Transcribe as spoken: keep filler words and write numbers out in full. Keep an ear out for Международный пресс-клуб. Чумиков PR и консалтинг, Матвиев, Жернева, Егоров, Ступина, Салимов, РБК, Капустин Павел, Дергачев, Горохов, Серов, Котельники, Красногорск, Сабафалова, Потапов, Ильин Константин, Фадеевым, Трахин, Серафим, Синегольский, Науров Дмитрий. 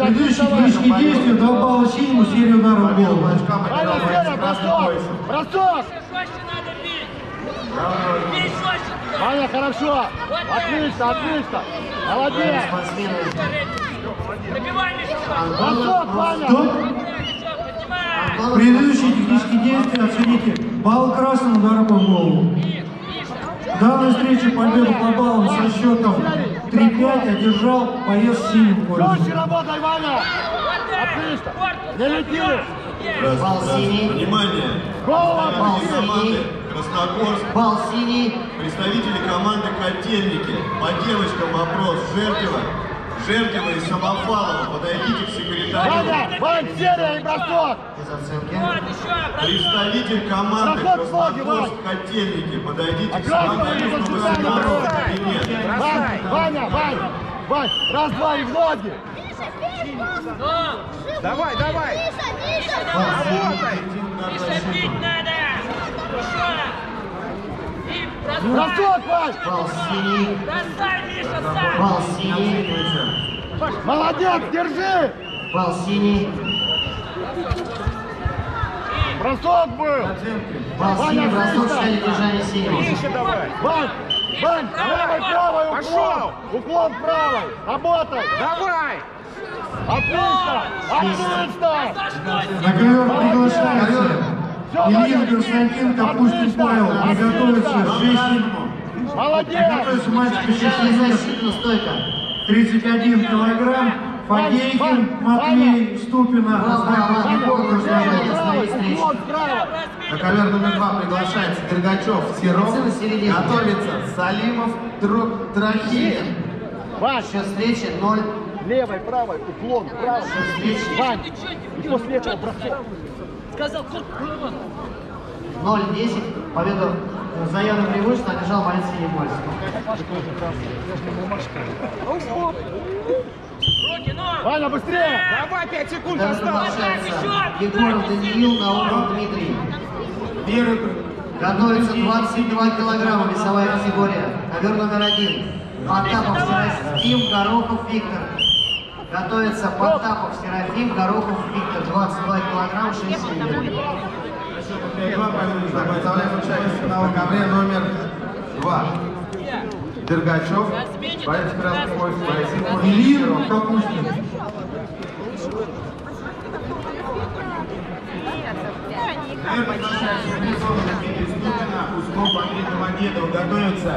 Предыдущие действия дал балл синему серию ударов в голову. Бросок! Ваня, хорошо! Отлично, отлично! Молодец! Бросок, Ваня! Предыдущие технические действия оцените. Балл красным ударом в голову. В данной встрече победу по баллам со счетом три пять одержал боец синим корпусом. Дольше работай, Ваня! Отлично! Не лети! Бал синий. Внимание! Бал синий. Красногорск. Бал синий. Представители команды «Котельники». По девочкам вопрос. Жернева. Жернева и Сабафалова. Подойдите к секретарю. Ваня! Ваня, серия и бросок! Представитель команды «Красногорск» «Котельники». Подойдите к секретарю. Ваня! Ваня! Ваня! Ваня! Раз, два и в ноги! Давай, давай! Работай! Миша, бить надо! И бросок, Вань! Бросай, Миша, сам! Бал синий! Молодец, держи! Бал синий! Бросок был! Бал синий, бросок, стали держали синий! Миша, давай! Вань! Вань, правой, правой, уклон! Уклон правой! Работай! Давай! Отлично! Отлично! На ковер приглашается Ильин Константин Капустин Павел. Приготовится шесть-семь. Молодец! Готовится мальчика шестьдесят стойка. тридцать один килограмм. Фадеевым, Матвиев, Ступина. На ковер номер два приглашается Дергачев, Серов. Готовится Салимов, Трахин. Сейчас встреча ноль. Левой, правой, уклон, правой, Вань, и после этого бросок. Сказал, курт, ноль десять, победу за явное преимущество одержал боец Синегольского. Ваня, быстрее! Давай, пять секунд осталось! Егоров Даниил, Науров Дмитрий. Первый. Готовится двадцать два килограмма, весовая категория. Ковер номер один. Потапов Серафим, Горохов Виктор. Готовится Потапов, Серафим, Горохов, Виктор, двадцать два килограмм, шесть семь. Представляем участников на ковре номер два. Дергачев, боец Красногорск, боец Ильин, Капустин. Готовится